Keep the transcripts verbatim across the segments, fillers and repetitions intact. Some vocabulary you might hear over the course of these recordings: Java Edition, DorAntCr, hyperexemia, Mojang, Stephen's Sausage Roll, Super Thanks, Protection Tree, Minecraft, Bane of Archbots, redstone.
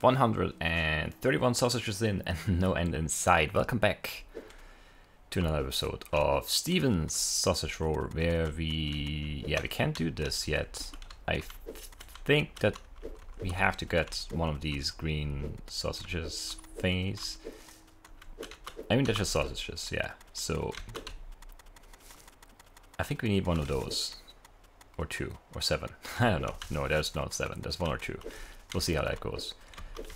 one hundred thirty-one sausages in and no end in sight. Welcome back to another episode of Stephen's Sausage Roll, where we... Yeah, we can't do this yet. I think that we have to get one of these green sausages thingies. I mean, they're just sausages, yeah. So, I think we need one of those. Or two, or seven. I don't know. No, there's not seven. There's one or two. We'll see how that goes.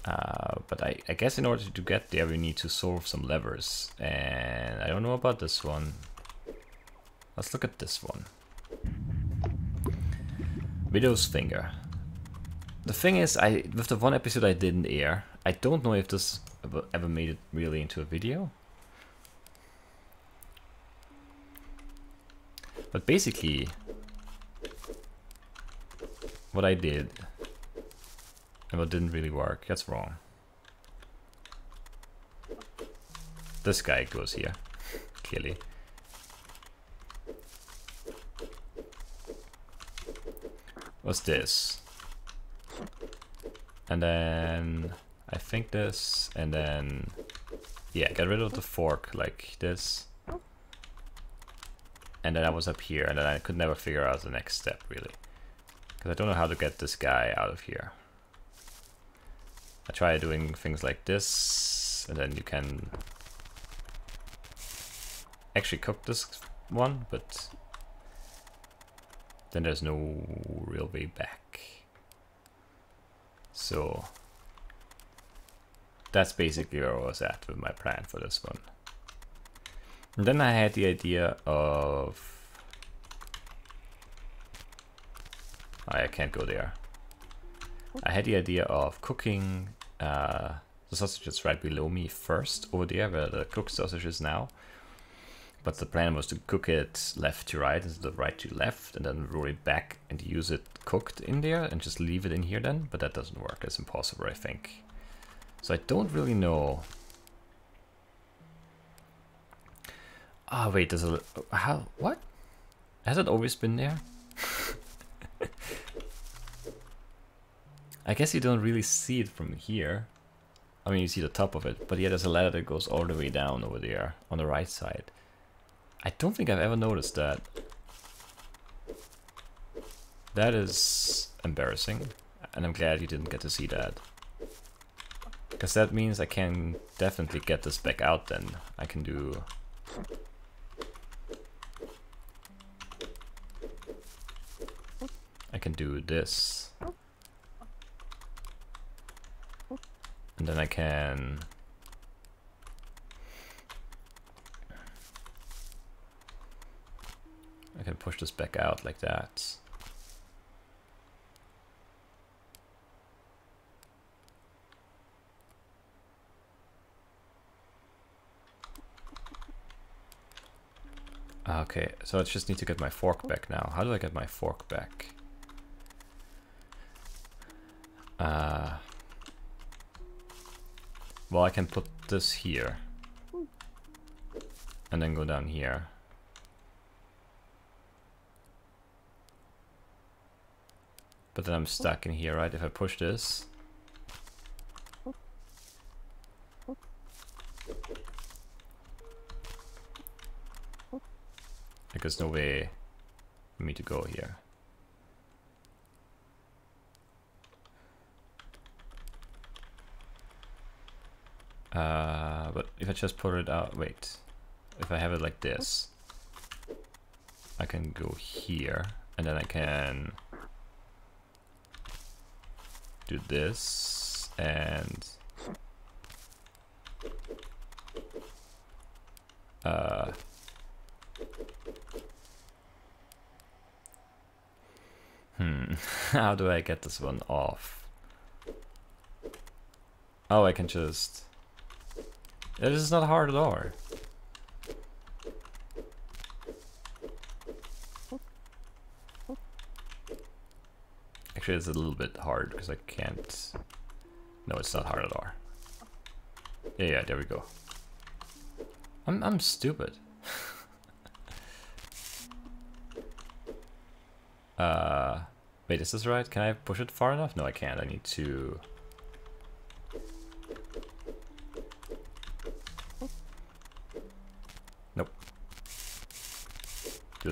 Uh, but I, I guess in order to get there, we need to solve some levers. And I don't know about this one. Let's look at this one. Widow's Finger. The thing is, I with the one episode I didn't air, I don't know if this ever made it really into a video. But basically, what I did and what didn't really work, that's wrong. This guy goes here, clearly. What's this? And then I think this, and then yeah, get rid of the fork like this. And then I was up here, and then I could never figure out the next step really. Because I don't know how to get this guy out of here. I try doing things like this, and then you can actually cook this one, but then there's no real way back. So that's basically where I was at with my plan for this one. And then I had the idea of... I can't go there. I had the idea of cooking uh, the sausages right below me first, over there where the cooked sausage is now. But the plan was to cook it left to right instead of right to left, and then roll it back and use it cooked in there and just leave it in here then. But that doesn't work. It's impossible, I think. So I don't really know. Ah, oh, wait, there's a... How? What? Has it always been there? I guess you don't really see it from here. I mean, you see the top of it, but yeah, there's a ladder that goes all the way down over there on the right side. I don't think I've ever noticed that. That is embarrassing, and I'm glad you didn't get to see that. Because that means I can definitely get this back out then. I can do... I can do this. And then I can... I can push this back out like that. Okay, so I just need to get my fork back now. How do I get my fork back? Uh... Well, I can put this here, and then go down here. But then I'm stuck in here, right? If I push this. Like, there's no way for me to go here. Uh, but if I just put it out, wait, if I have it like this, I can go here, and then I can do this, and uh, hmm, how do I get this one off? Oh, I can just... It is not hard at all. Actually, it's a little bit hard because I can't... No, it's not hard at all. Yeah, yeah, there we go. I'm, I'm stupid. uh, wait, is this right? Can I push it far enough? No, I can't. I need to...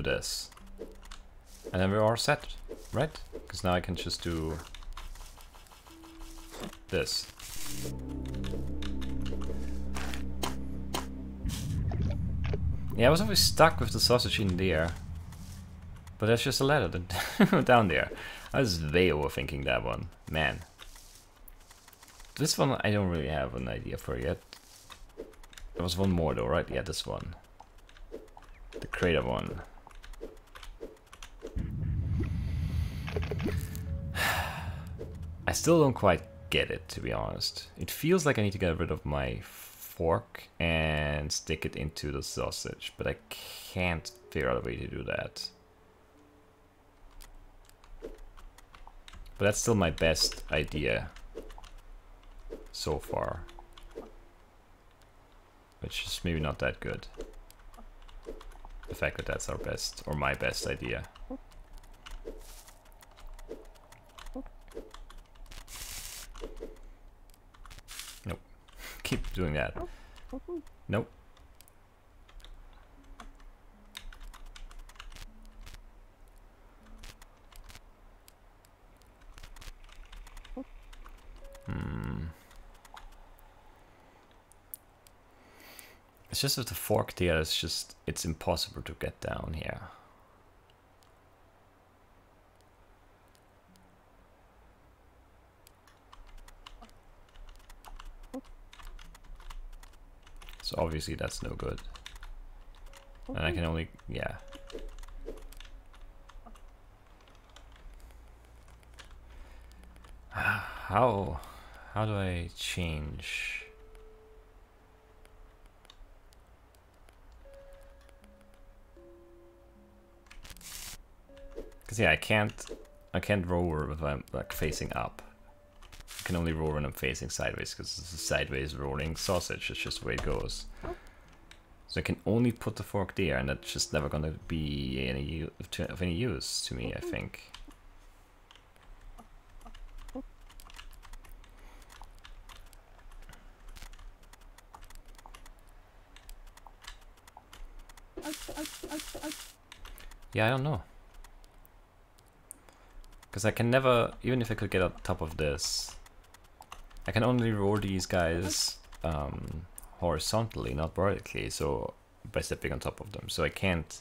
do this. And then we are set, right? Because now I can just do this. Yeah, I was always stuck with the sausage in there. But that's just a ladder down there. I was way overthinking that one. Man. This one I don't really have an idea for yet. There was one more though, right? Yeah, this one. The crater one. I still don't quite get it, to be honest. It feels like I need to get rid of my fork and stick it into the sausage, but I can't figure out a way to do that. But that's still my best idea so far, which is maybe not that good. The fact that that's our best, or my best idea. Nope. Keep doing that. Nope. Hmm. It's just with the fork there, it's just, it's impossible to get down here. So obviously that's no good. And I can only, yeah. How, how do I change? Cause yeah, I can't, I can't roll if I'm like facing up. I can only roll when I'm facing sideways, because it's a sideways rolling sausage. It's just the way it goes. So I can only put the fork there, and that's just never gonna be any of any use to me, I think. Yeah, I don't know. Because I can never, even if I could get on top of this, I can only roll these guys um, horizontally, not vertically, so by stepping on top of them. So I can't,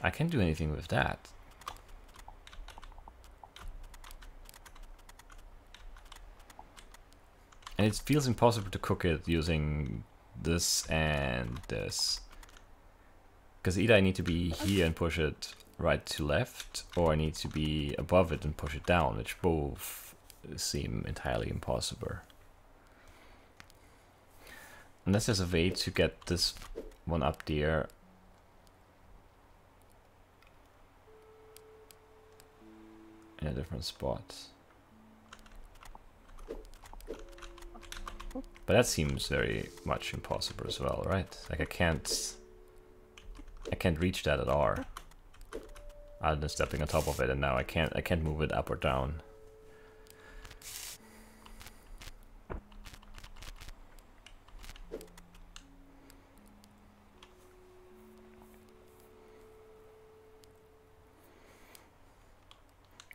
I can't do anything with that. And it feels impossible to cook it using this and this. Because either I need to be here and push it right to left, or I need to be above it and push it down, which both seem entirely impossible. Unless there's a way to get this one up there. In a different spot. But that seems very much impossible as well, right? Like I can't... I can't reach that at all. I've been stepping on top of it, and now I can't I can't move it up or down.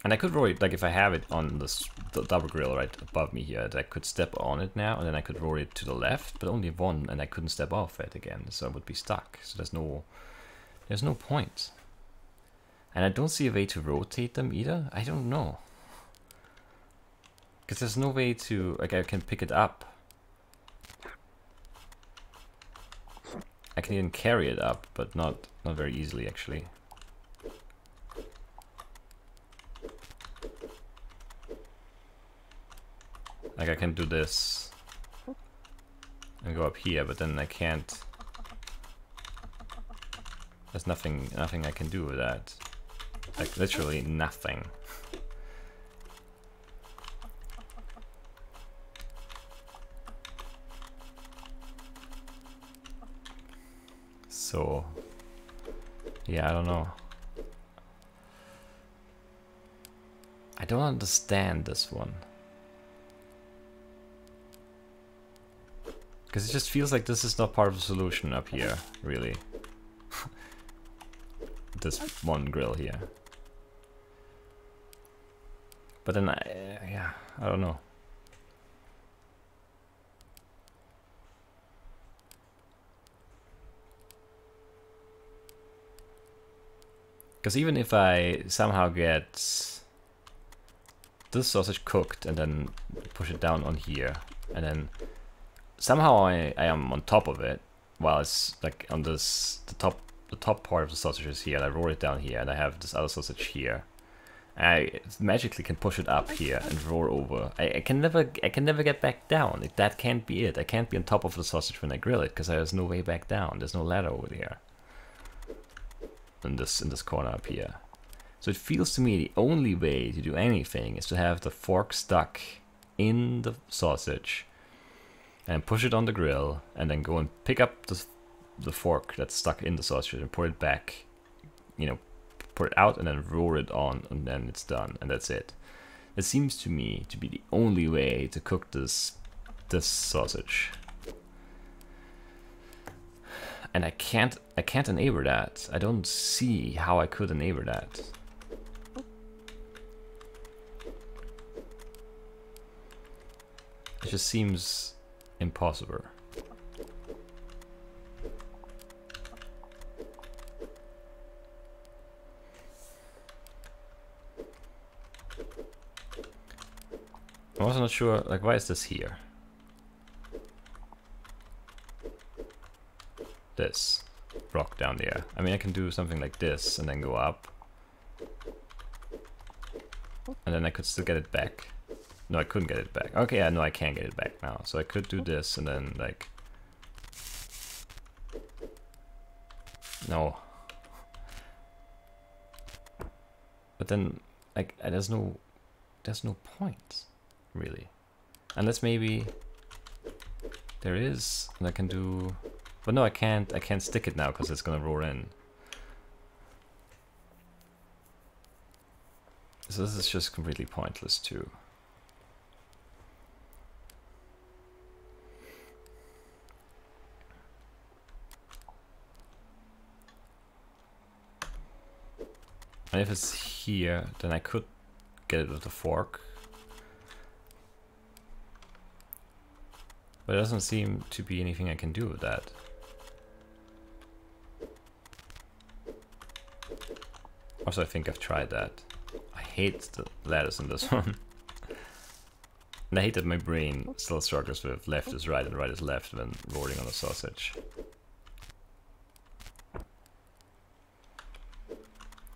And I could roll it, like if I have it on this, the double grill right above me here, that I could step on it now, and then I could roll it to the left, but only one, and I couldn't step off it again, so I would be stuck. So there's no there's no point. And I don't see a way to rotate them either. I don't know. Because there's no way to... Like, I can pick it up. I can even carry it up, but not, not very easily, actually. Like, I can do this and go up here, but then I can't... There's nothing, nothing I can do with that. Like, literally nothing. So, yeah, I don't know. I don't understand this one. Because it just feels like this is not part of the solution up here, really. this one grill here. But then, I, uh, yeah, I don't know. Because even if I somehow get this sausage cooked and then push it down on here, and then somehow I, I am on top of it, while it's like on this, the top the top part of the sausage is here, and I roll it down here, and I have this other sausage here. I magically can push it up here and roll over. I, I can never I can never get back down. Like, that can't be it. I can't be on top of the sausage when I grill it, because there's no way back down. There's no ladder over there. In this in this corner up here. So it feels to me the only way to do anything is to have the fork stuck in the sausage and push it on the grill, and then go and pick up the the fork that's stuck in the sausage and put it back, you know, put it out and then roll it on, and then it's done, and that's it. It seems to me to be the only way to cook this this sausage. And I can't I can't enable that. I don't see how I could enable that. It just seems impossible. I'm also not sure, like, why is this here? This rock down there. I mean, I can do something like this and then go up. And then I could still get it back. No, I couldn't get it back. Okay, I know I can get it back now. So I could do this and then, like... No. But then, like, there's no... There's no point, really. Unless maybe... There is, and I can do... But no, I can't. I can't stick it now because it's gonna roll in. So this is just completely pointless too. And if it's here, then I could get it with a fork. But it doesn't seem to be anything I can do with that. Also, I think I've tried that. I hate the ladders in this one. And I hate that my brain still struggles with left is right and right is left when rolling on a sausage.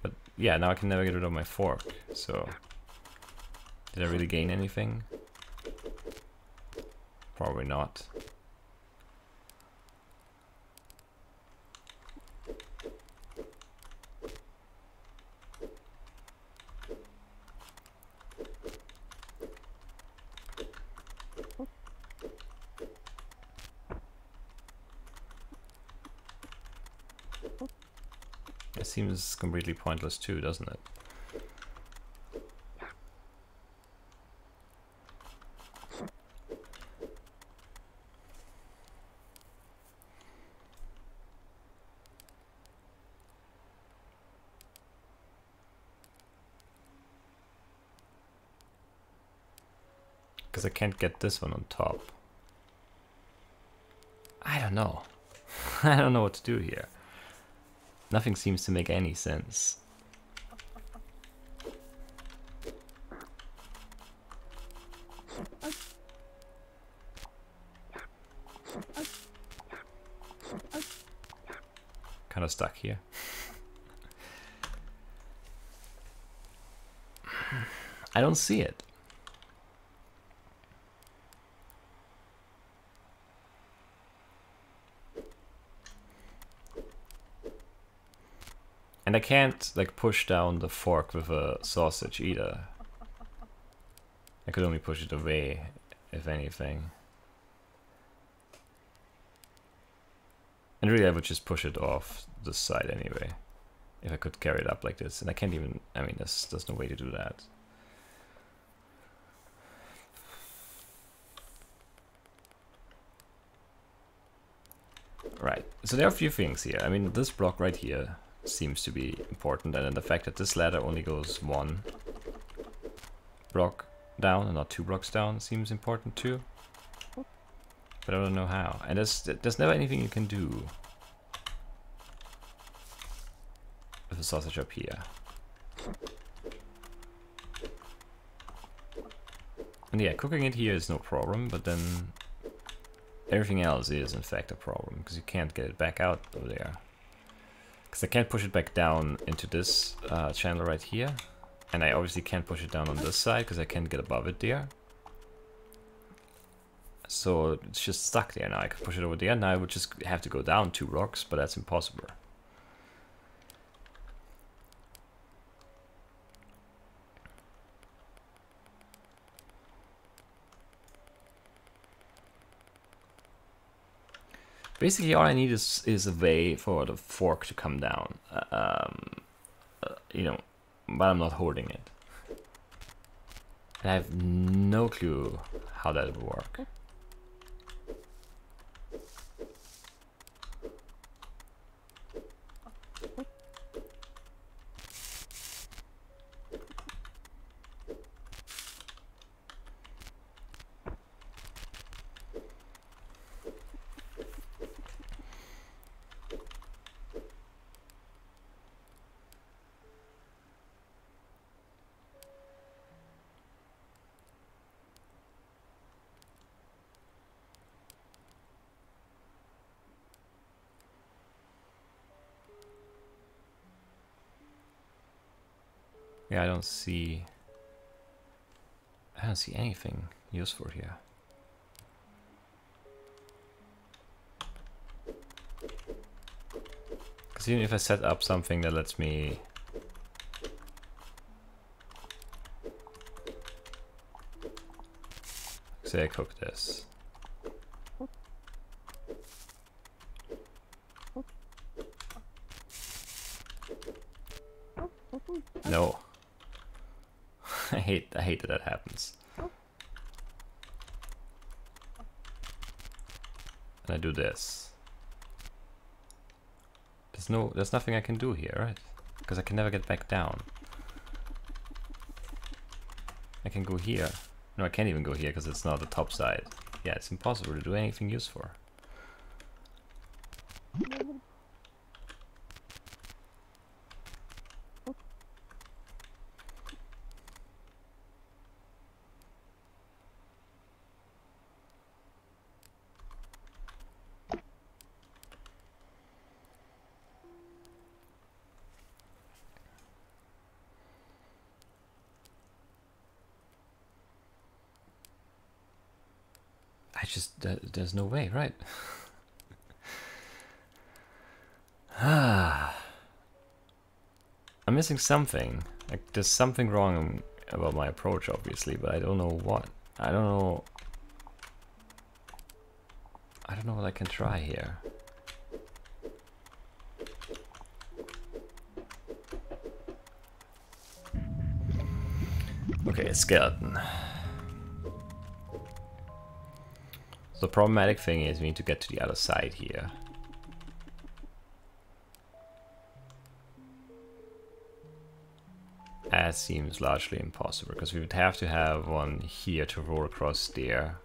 But yeah, now I can never get rid of my fork, so... Did I really gain anything? Probably not. Seems completely pointless too, doesn't it? Because I can't get this one on top. I don't know. I don't know what to do here. Nothing seems to make any sense. Kind of stuck here. I don't see it. And I can't, like, push down the fork with a sausage either. I could only push it away, if anything. And really, I would just push it off this side anyway, if I could carry it up like this. And I can't even, I mean, there's, there's no way to do that. Right, so there are a few things here. I mean, this block right here seems to be important. And then the fact that this ladder only goes one block down and not two blocks down seems important too. But I don't know how. And there's, there's never anything you can do with a sausage up here. And yeah, cooking it here is no problem, but then everything else is in fact a problem, because you can't get it back out over there. Because I can't push it back down into this uh, channel right here. And I obviously can't push it down on this side, because I can't get above it there. So it's just stuck there now. I could push it over there, now I would just have to go down two blocks, but that's impossible. Basically, all I need is, is a way for the fork to come down, um, uh, you know, but I'm not holding it. And I have no clue how that would work. Yeah, I don't see, I don't see anything useful here. Because even if I set up something that lets me say I cook this. No. I hate, I hate that that happens. And I do this. There's no, there's nothing I can do here, right? Because I can never get back down. I can go here. No, I can't even go here because it's not the top side. Yeah, it's impossible to do anything useful. I just, there's no way, right? Ah, I'm missing something. Like, there's something wrong about my approach, obviously, but I don't know what. I don't know. I don't know what I can try here. Okay, skeleton. So the problematic thing is we need to get to the other side here. That seems largely impossible, because we would have to have one here to roll across there.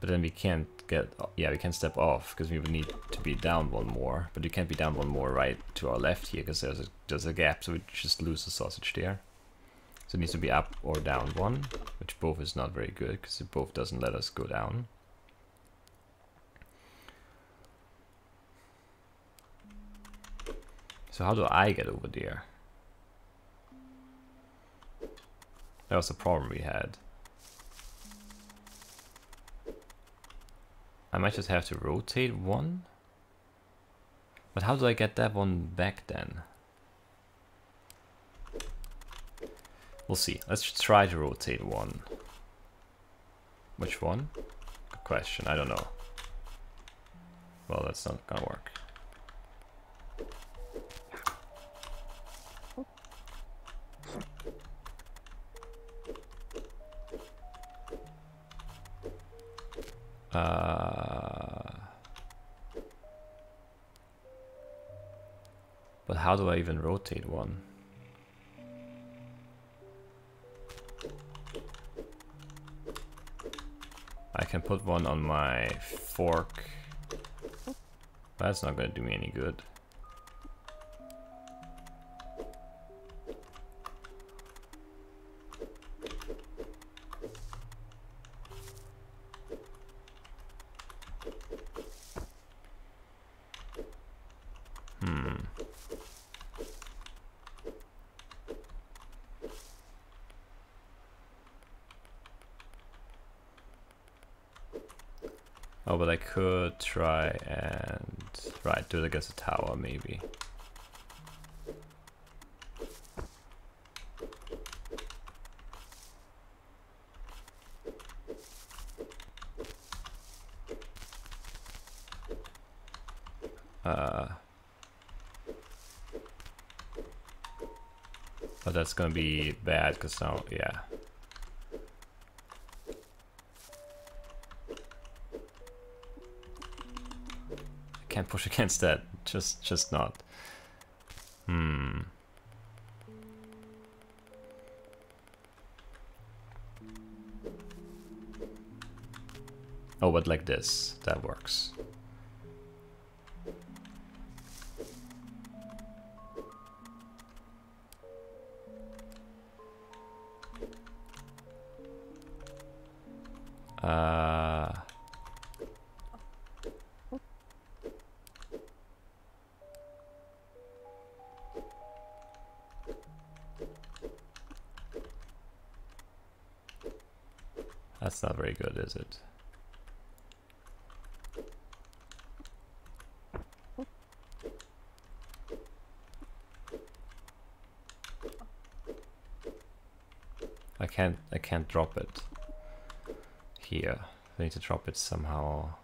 But then we can't get, yeah, we can step off, because we would need to be down one more. But we can't be down one more right to our left here, because there's a, there's a gap, so we just lose the sausage there. So it needs to be up or down one, which both is not very good, because it both doesn't let us go down. So how do I get over there? That was the problem we had. I might just have to rotate one. But how do I get that one back then? We'll see. Let's try to rotate one. Which one? Good question. I don't know. Well, that's not gonna work. Uh, But how do I even rotate one? I can put one on my fork. That's not gonna do me any good. Oh, but I could try and right do it against a tower, maybe. Uh, but that's gonna be bad, because now, yeah. Can't push against that, just just not. Hmm. Oh, but like this, that works. Uh That's not very good, is it? I can't I can't drop it here. I need to drop it somehow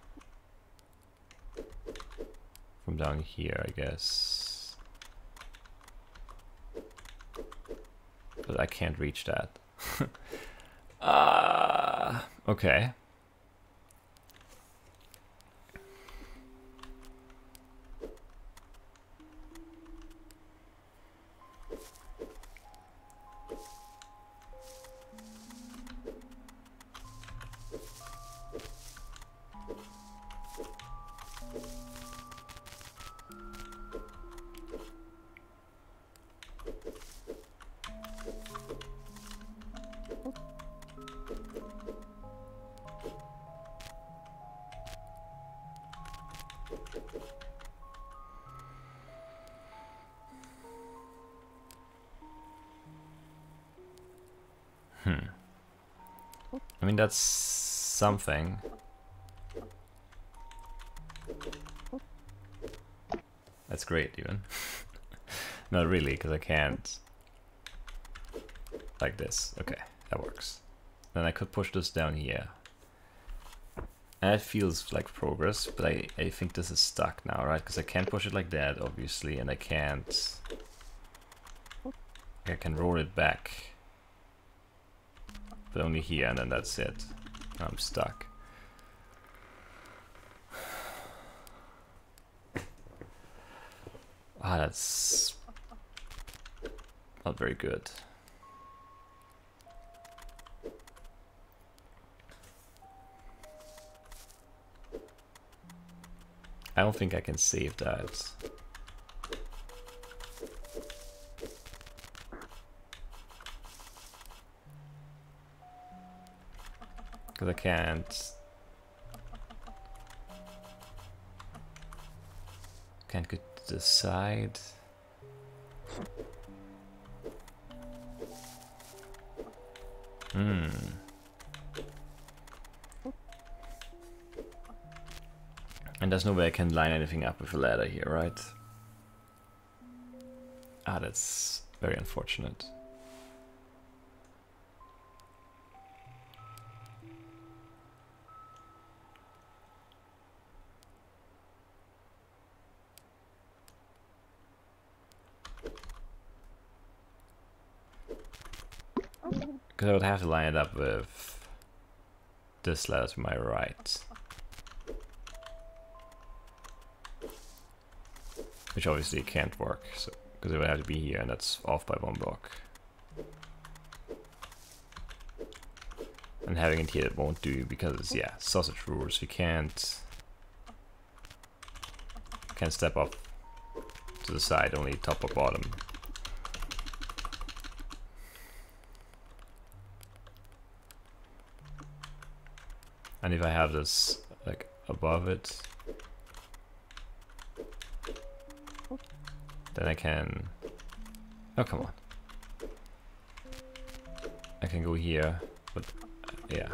from down here, I guess. But I can't reach that. Uh, okay. Hmm. I mean, that's something. That's great, even. Not really, because I can't. Like this. Okay, that works. Then I could push this down here. And it feels like progress, but I, I think this is stuck now, right? Because I can't push it like that, obviously, and I can't... I can roll it back. But only here, and then that's it. I'm stuck. Ah, that's... not very good. I don't think I can save that. Because I can't... Can't get to the side. Hmm. And there's no way I can line anything up with a ladder here, right? Ah, that's very unfortunate. Because I would have to line it up with this ladder to my right. which obviously can't work, so because it would have to be here, and that's off by one block. And having it here that won't do because it's, yeah, sausage rules. You can't can't step up to the side, only top or bottom. And if I have this like above it, then I can, oh come on, I can go here, but yeah,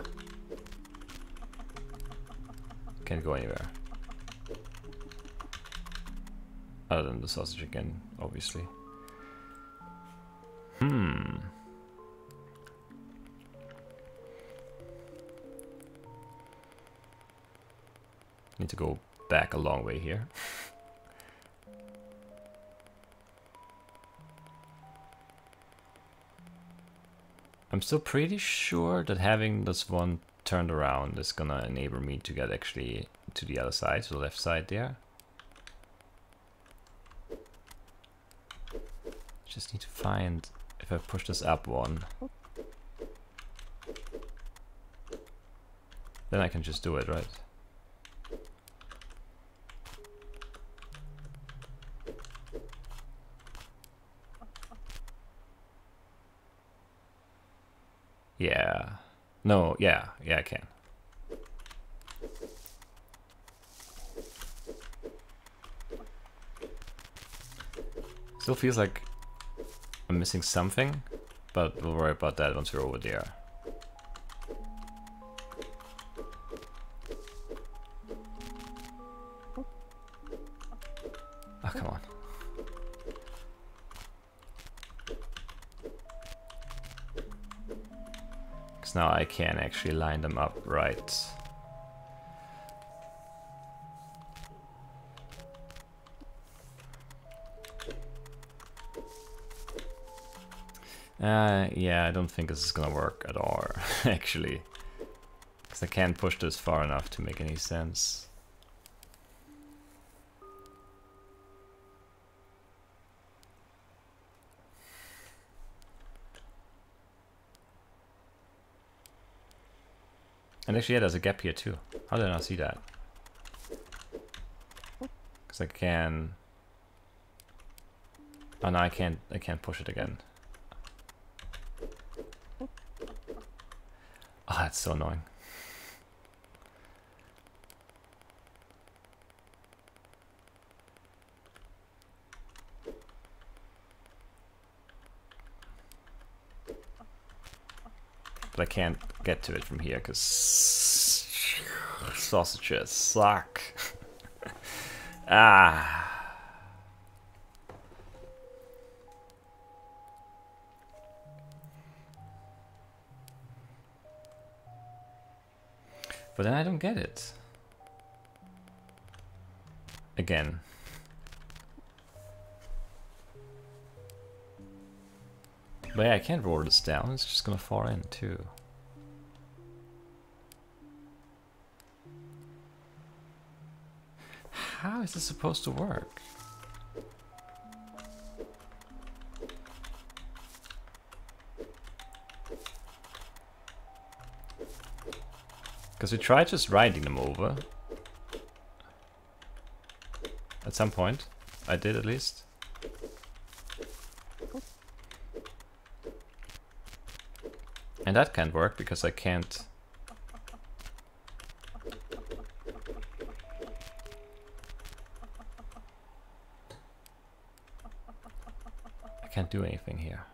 can't go anywhere other than the sausage again, obviously. Hmm. Need to go back a long way here. I'm still pretty sure that having this one turned around is gonna enable me to get actually to the other side, to the left side there. Just need to find, if I push this up one, then I can just do it, right? Yeah. No, yeah, yeah, I can. Still feels like I'm missing something, but we'll worry about that once we're over there. Oh, come on. Now I can actually line them up right. Uh, yeah, I don't think this is gonna work at all, actually. Because I can't push this far enough to make any sense. And actually, yeah, there's a gap here too. How did I not see that? Because I can. Oh no, I can't. I can't push it again. Oh, that's so annoying. But I can't get to it from here because sausages suck. Ah. But then I don't get it. Again. But yeah, I can't roll this down, it's just gonna fall in too. How is this supposed to work? Because we tried just riding them over. At some point, I did at least. And that can't work because I can't. I can't do anything here.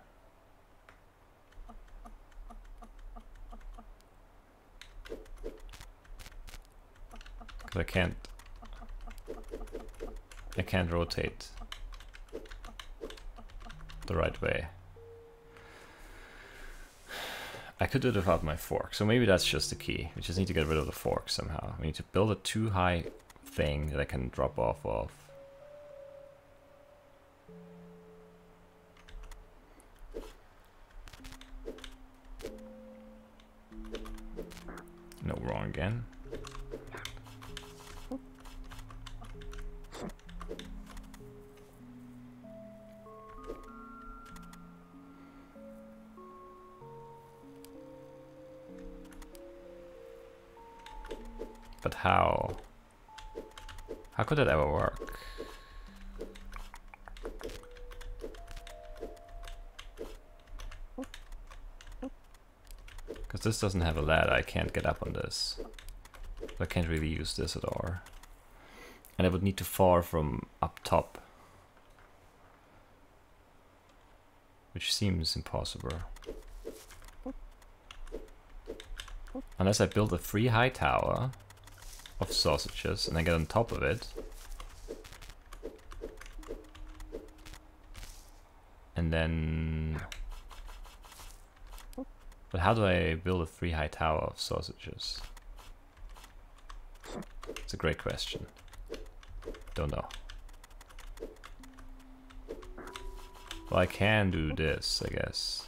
Because I can't. I can't rotate the right way. I could do it without my fork, so maybe that's just the key. We just need to get rid of the fork somehow. We need to build a too high thing that I can drop off of. No, wrong again. But how? How could that ever work? Because this doesn't have a ladder, I can't get up on this. I can't really use this at all. And I would need to fall from up top. Which seems impossible. Unless I build a free high tower of sausages and I get on top of it. And then... But how do I build a free high tower of sausages? It's a great question. Don't know. Well, I can do this, I guess.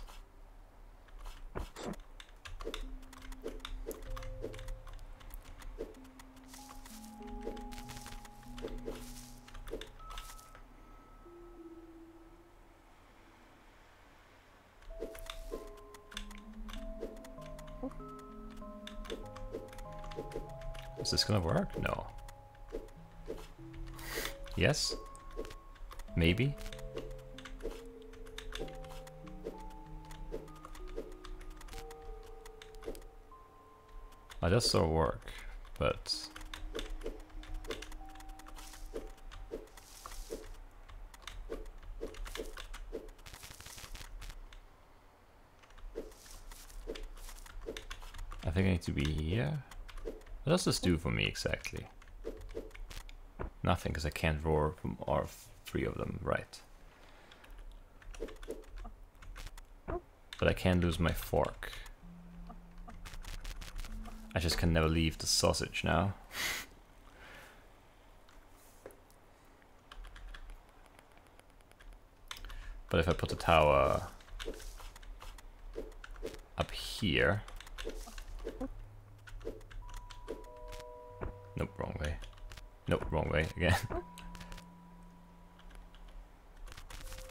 Is this gonna work? No. Yes? Maybe? I just saw work, but I think I need to be here. What does this do for me exactly? Nothing, because I can't roar from all three of them, right? But I can lose my fork. I just can never leave the sausage now. But if I put the tower up here... Nope, wrong way. Nope, wrong way again.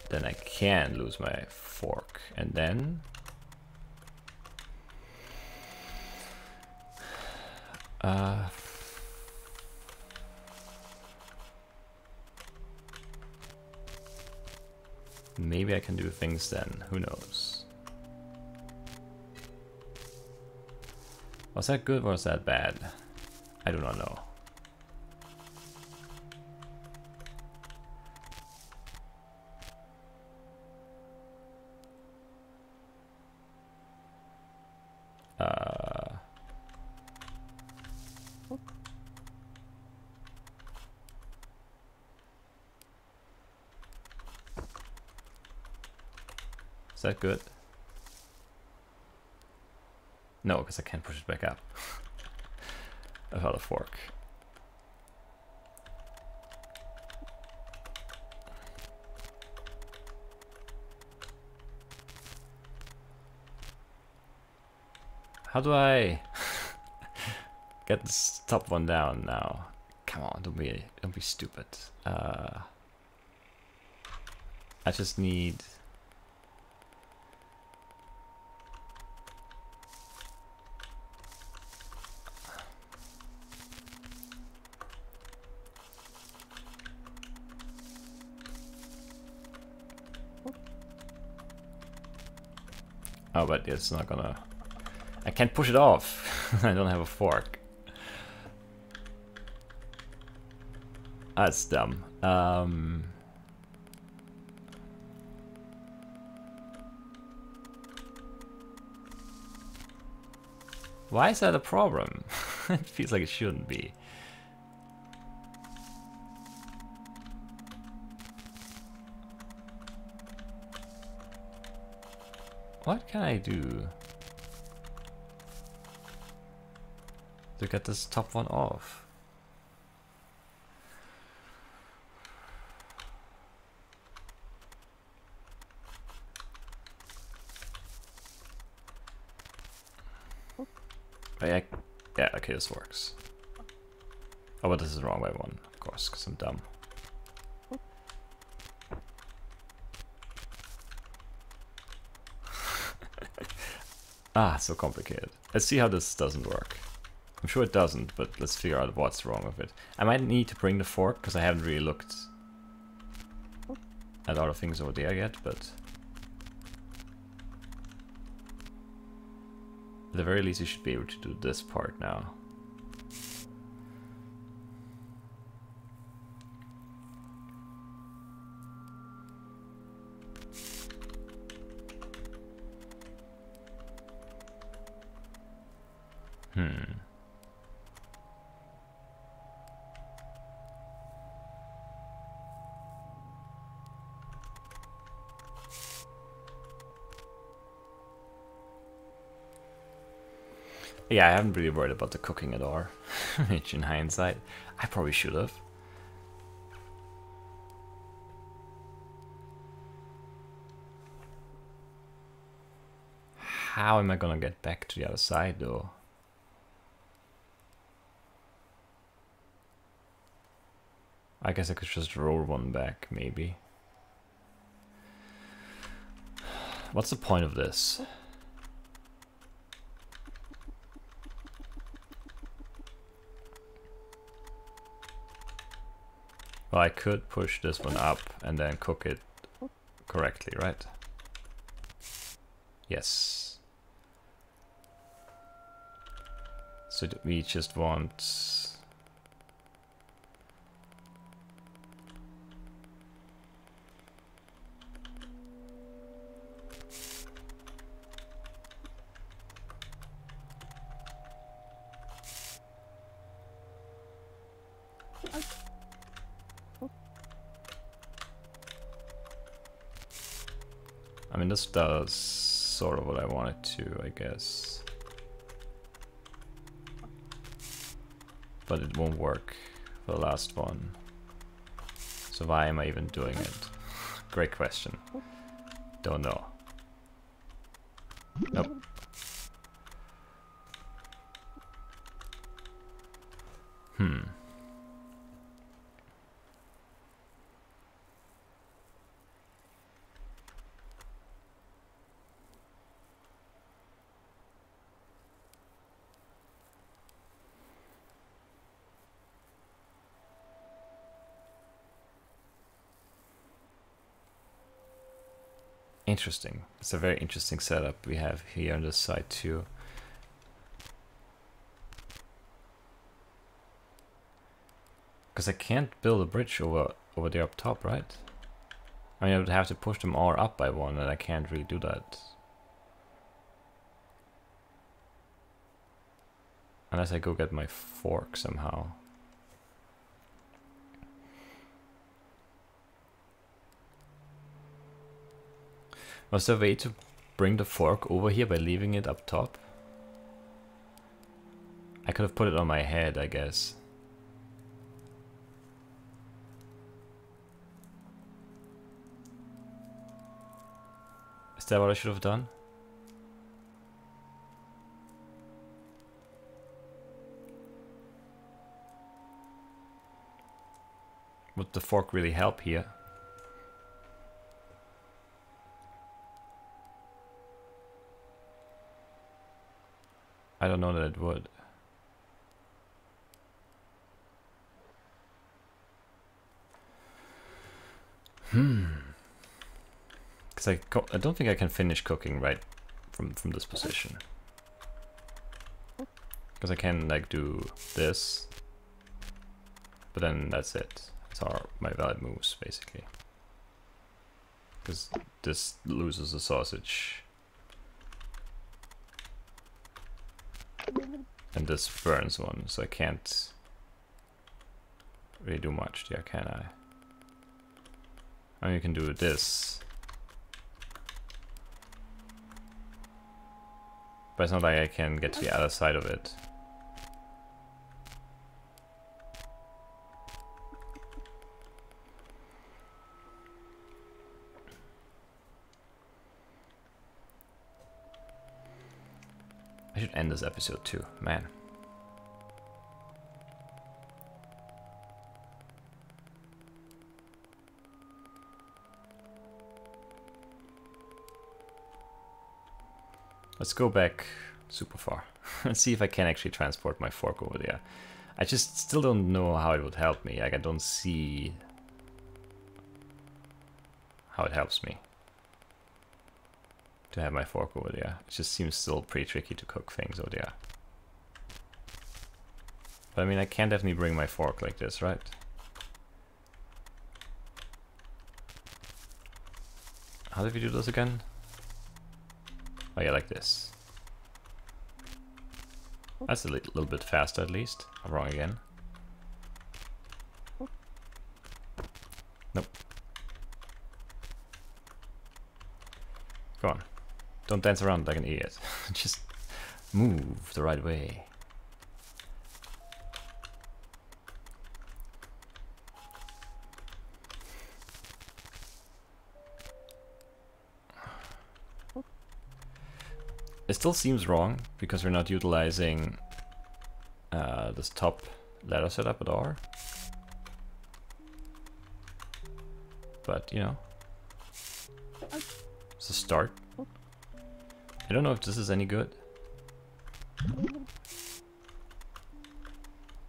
Then I can lose my fork. And then... Uh, maybe I can do things then, who knows. Was that good or was that bad? I do not know. Is that good? No, because I can't push it back up. I've got a fork. How do I get this top one down now? Come on, don't be don't be stupid. Uh, I just need. Oh, but it's not gonna... I can't push it off. I don't have a fork. That's dumb. Um... Why is that a problem? It feels like it shouldn't be. What can I do to get this top one off? Oh, yeah, yeah, okay, this works. Oh, but this is the wrong way one, of course, because I'm dumb. Ah, so complicated. Let's see how this doesn't work. I'm sure it doesn't, but let's figure out what's wrong with it. I might need to bring the fork, because I haven't really looked at other things over there yet, but... at the very least, you should be able to do this part now. Hmm. Yeah, I haven't really worried about the cooking at all, which in hindsight, I probably should have. How am I gonna get back to the other side though? I guess I could just roll one back, maybe. What's the point of this? Well, I could push this one up and then cook it correctly, right? Yes. So we just want... I mean, this does sort of what I wanted to, I guess. But it won't work for the last one. So why am I even doing it? Great question. Don't know. Nope. Hmm. Interesting. It's a very interesting setup we have here on this side too. Because I can't build a bridge over over there up top, right? I mean, I would have to push them all up by one, and I can't really do that. Unless I go get my fork somehow. Was there a way to bring the fork over here by leaving it up top? I could have put it on my head, I guess. Is that what I should have done? Would the fork really help here? I don't know that it would. Hmm. Because I, I don't think I can finish cooking right from, from this position. Because I can like do this. But then that's it. That's how my valid moves basically. Because this loses the sausage. And this burns one, so I can't really do much there, can I? I mean, you can do this. But it's not like I can get to the other side of it. I should end this episode too, man. Let's go back super far. Let's see if I can actually transport my fork over there. I just still don't know how it would help me. Like, I don't see how it helps me to have my fork over there. It just seems still pretty tricky to cook things over there. But I mean, I can definitely bring my fork like this, right? How did we do this again? Oh yeah, like this. That's a li little bit faster at least. I'm wrong again. Nope. Come on. Don't dance around like an idiot. Just move the right way. It still seems wrong because we're not utilizing uh, this top ladder setup at all. But you know, it's a start. I don't know if this is any good.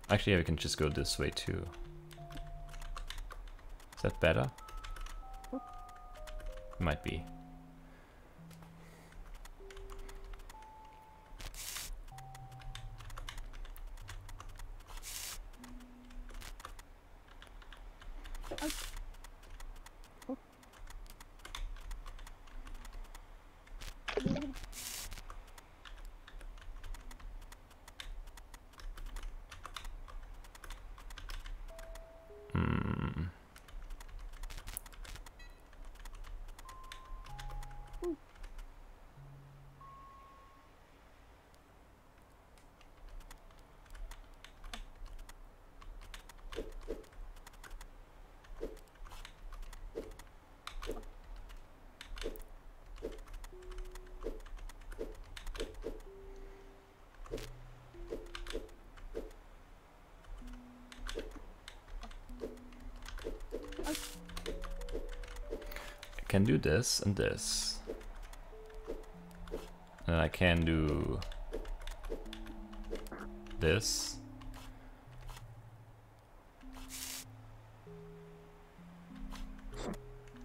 Actually, yeah, we can just go this way too. Is that better? Might be. Can do this and this, and I can do this.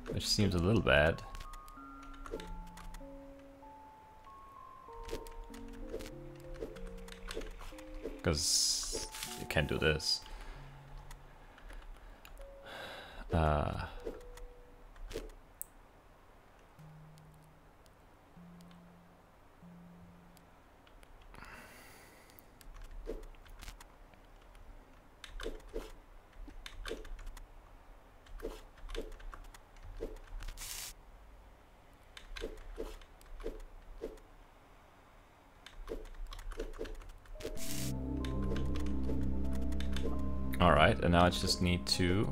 Which seems a little bad. Because you can't do this. Uh, Alright, and now I just need to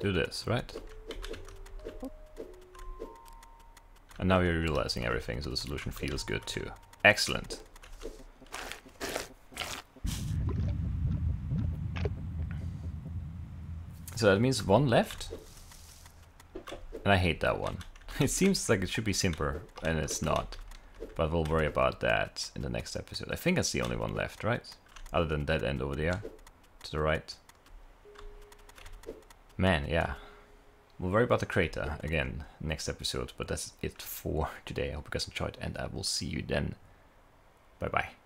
do this, right? And now we're realizing everything, so the solution feels good too. Excellent! So that means one left? And I hate that one. It seems like it should be simpler, and it's not. But we'll worry about that in the next episode. I think that's the only one left, right? Other than that end over there, to the right. Man, yeah. We'll worry about the crater again next episode, but that's it for today. I hope you guys enjoyed, and I will see you then. Bye-bye.